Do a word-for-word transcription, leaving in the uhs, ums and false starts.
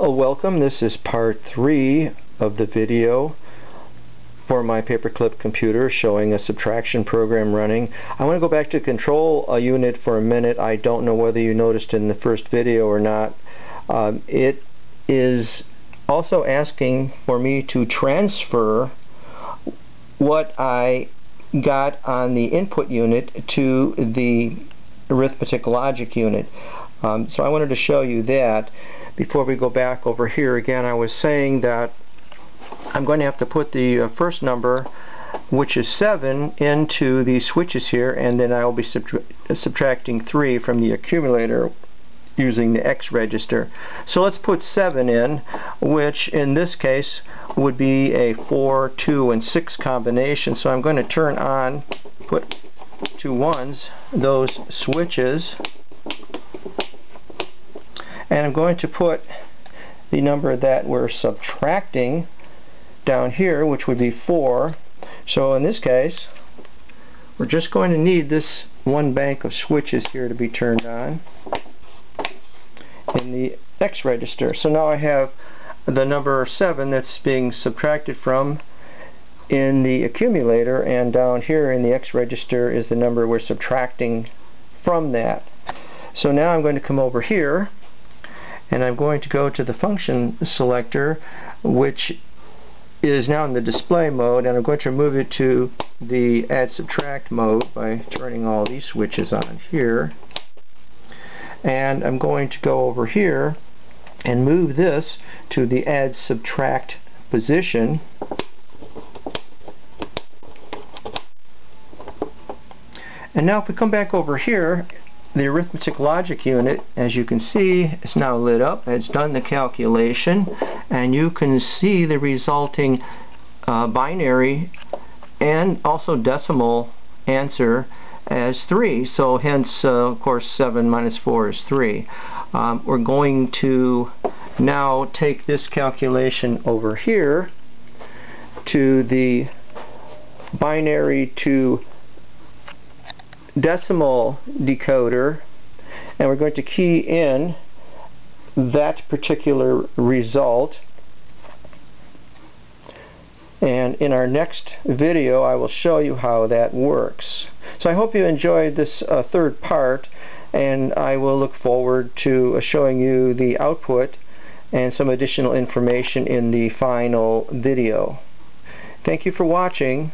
Oh, welcome. This is part three of the video for my paperclip computer showing a subtraction program running. I want to go back to control a unit for a minute. I don't know whether you noticed in the first video or not. Um, it is also asking for me to transfer what I got on the input unit to the arithmetic logic unit. Um, so I wanted to show you that. Before we go back over here again, I was saying that I'm going to have to put the uh, first number, which is seven, into the switches here, and then I will be subtra subtracting three from the accumulator using the X register. So let's put seven in, which in this case would be a four, two, and six combination. So I'm going to turn on, put two ones, those switches, and I'm going to put the number that we're subtracting down here, which would be four. So in this case, we're just going to need this one bank of switches here to be turned on in the X register. So now I have the number seven that's being subtracted from in the accumulator, and down here in the X register is the number we're subtracting from that. So now I'm going to come over here, and I'm going to go to the function selector, which is now in the display mode, and I'm going to move it to the add subtract mode by turning all these switches on here. And I'm going to go over here and move this to the add subtract position, and now if we come back over here, the arithmetic logic unit, as you can see, is now lit up. It's done the calculation, and you can see the resulting uh, binary and also decimal answer as three. So hence, uh, of course, seven minus four is three. Um, we're going to now take this calculation over here to the binary to decimal decoder, and we're going to key in that particular result, and in our next video I will show you how that works. So I hope you enjoyed this uh, third part, and I will look forward to uh, showing you the output and some additional information in the final video. Thank you for watching.